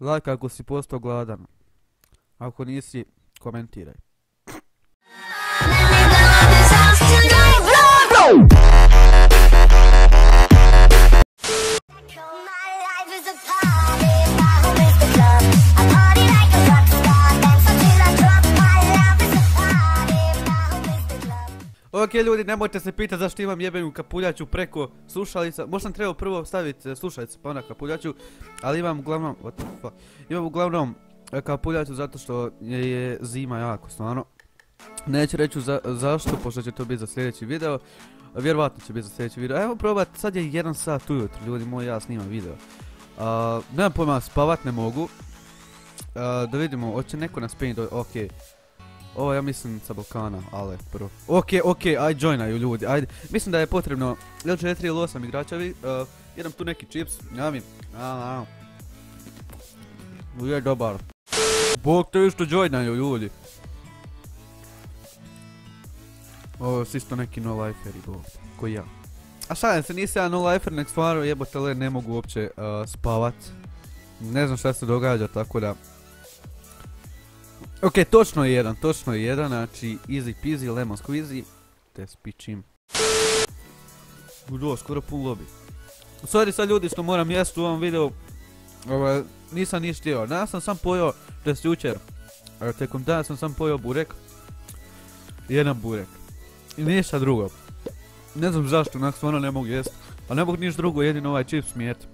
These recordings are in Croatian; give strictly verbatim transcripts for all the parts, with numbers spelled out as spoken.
Like ako si postao gladan. Ako nisi, komentiraj. Ok ljudi, nemojte se pitati zašto imam jebenu kapuljaču preko slušalica. Možda sam trebao prvo staviti slušalice pa onda kapuljaču, ali imam uglavnom, what the fuck, imam uglavnom kapuljaču zato što je zima jako stvarno. Neću reći za, zašto, pošto će to biti za sljedeći video. Vjerovatno će biti za sljedeći video. Evo probat, sad je jedan sat ujutro, ljudi moji, ja snimam video. Uh, nemam pojma, spavat ne mogu. Uh, da vidimo, hoće neko nas peniti, ok. Ovo ja mislim sa Balkana, ale prvo. Ok, ok, aj joinaju ljudi, ajde. Mislim da je potrebno četiri ili osam igračavi. Uh, jedam tu neki čips, njami. Aaaa. Je dobar. Bog te isto joinaju ljudi. Ovo su isto neki no-liferi, bog, koji ja. A šalim se, nisam ja no-lifer, nek stvarno jebote le, ne mogu uopće uh, spavat. Ne znam šta se događa, tako da... Ok, točno je jedan, točno je jedan, znači easy peasy, lemon squeezy, te spičim. Udo, skoro pun lobby. Sorry sad ljudi što moram jest u ovom videu, ovo, nisam niš htio, ja sam sam pojao, to jest jučer, tekom dana sam sam pojao burek, jedan burek, i ništa drugo, ne znam zašto, onak stvarno ne mogu jest, a ne mogu niš drugo, jedino ovaj chips mi et.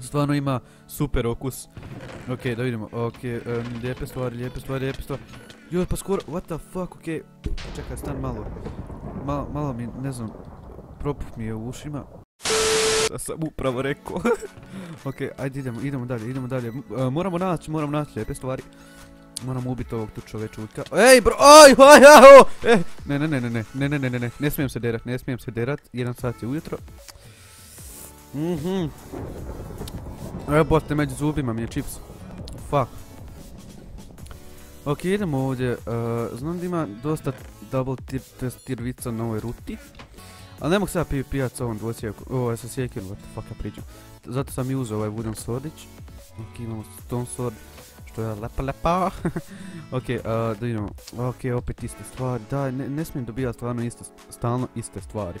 Stvarno ima super okus. Ok, da vidimo, ok, um, lijepe stvari, lijepe stvari, lijepe stvari. Joj, pa skoro, what the fuck, ok. Čekaj, stan malo. Malo, malo mi, ne znam, propuh mi je u ušima. Da sam upravo rekao. Ok, ajde idemo, idemo dalje, idemo dalje. Uh, moramo naći, moramo naći lijepe stvari. Moramo ubiti ovog tu čovečutka. Ej bro, oj, oj, oj, oj. Ne, ne, ne, ne, ne, ne, ne, ne, ne, ne, ne smijem se derat, ne smijem se derat. Jedan sat je ujutro. Mhm. Jebote, među zubima mi je čips. Fuck. Ok, idemo ovdje. Uh, znam da ima dosta double tip testirvica na ovoj ruti. Ali ne mogu sada pijat s ovom dvosjekom. Ovo je sa sjekim, what the fuck ja priđem. Zato sam i uzeo ovaj wooden swordić. Ok, imamo stone sword. Što je lepa lepa. Ok, uh, da idemo. Ok, opet iste stvari. Daj, ne, ne smijem dobijati stvarno iste, stalno iste stvari.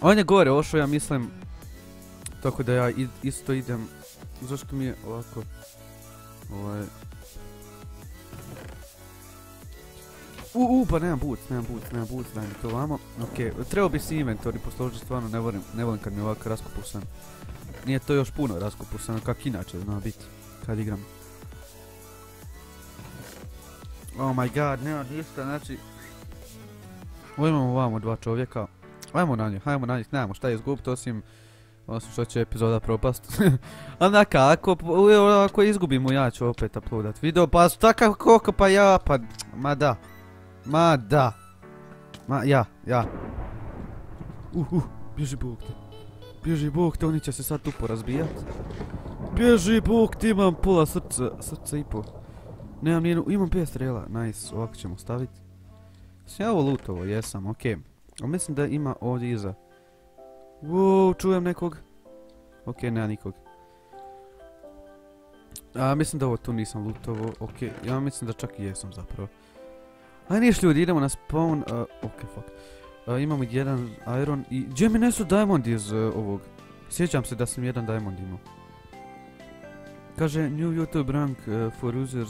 On je gore, ovo što ja mislim. Tako da ja isto idem. Zašto mi je ovako? Ovaj... Uuu, pa nemam boots, nemam boots, nemam boots, daj mi to vamo. Okej, trebao bi si inventori posložiti, stvarno ne volim, ne volim kad mi je ovako raskopusan. Nije to još puno raskopusan, kak inače zna biti, kad igram. Oh my god, nemam ništa, znači... Ovo imamo vamo dva čovjeka. Hajmo na njih, hajmo na njih, nemamo šta je izgubit osim... Osim što će epizoda propast. A naka, ako, ako izgubimo ja ću opet uploadat video, pa takav koliko pa ja, pa... Ma da. Ma da. Ma ja, ja. Uh, uh, bježi bog te. Bježi bog te, oni će se sad tu porazbijat. Bježi bog te, imam pola srca, srca i pol. Nemam nijednu, imam pet strela, nice, ovako ćemo stavit. Sam ja ovo lootovo, jesam, okej. Ali mislim da ima ovdje iza. Wow, čujem nekog. Ok, nema nikog. A, mislim da ovo tu nisam lootovo. Ok, ja mislim da čak i jesam zapravo. Aj niš ljudi, idemo na spawn. Uh, ok, fuck. Uh, imamo jedan iron i... Gdje mi nesu diamond iz uh, ovog? Sjećam se da sam jedan diamond imao. Kaže, new YouTube rank uh, for users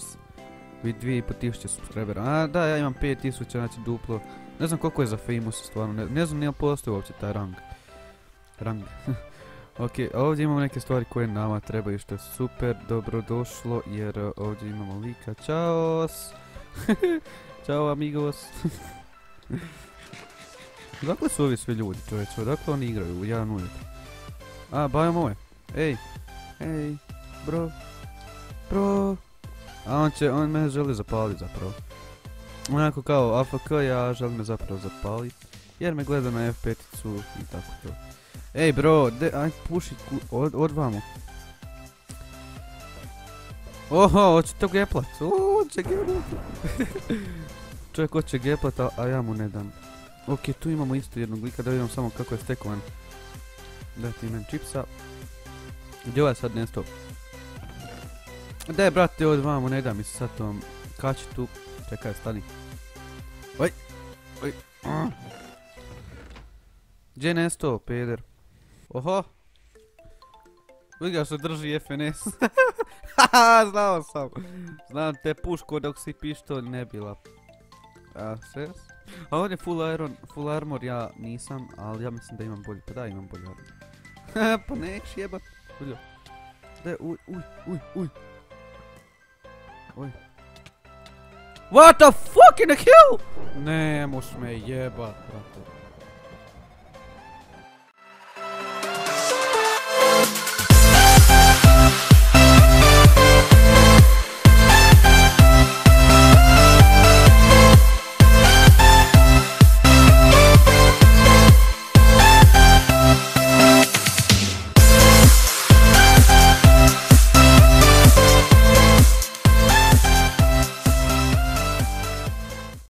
with dvije i pol tisuće subscribera. A, da, ja imam pet tisuća, znači duplo. Ne znam koliko je za famous stvarno, ne, ne znam nije postoji uopće taj rank. Rang. Ok, ovdje imamo neke stvari koje nama trebaju što je super, dobrodošlo jer ovdje imamo lika. Ćaos! Ćao amigos! Dakle su ovi svi ljudi čovječe, dakle oni igraju u jedan ujutro. A, bajom ove. Ej! Ej! Bro! Bro! A on će, on me želi zapalit zapravo. Onako kao A F K, ja želim me zapravo zapalit. Jer me gleda na F pet-icu i tako to. Ej bro, de, aj puši od, od vamo. Oho, hoće to geplat. Oho, hoće geplat. Čovjek hoće geplat, a, a ja mu ne dam. Ok, tu imamo isto jednog lika, da vidimo samo kako je stekovan. Daj ti men čipsa. Gdje ovaj sad nestao? Daj brate odvamo, ne da mi se sad tom kačitu. Čekaj, stani. Oj, oj. Gdje je nesto, peder? Oho. Vidi ga što drži F N S. Haha, znao sam. Znam te puško dok si pištolj ne bila. A, sres? A on je full iron, full armor, ja nisam, ali ja mislim da imam bolji. Pa da, imam bolji armor. Haha, pa neš jebat. Uljo. Daj, uj, uj, uj, uj. Uj. What the fuck in the hell? Ne, moš me jebat, brate.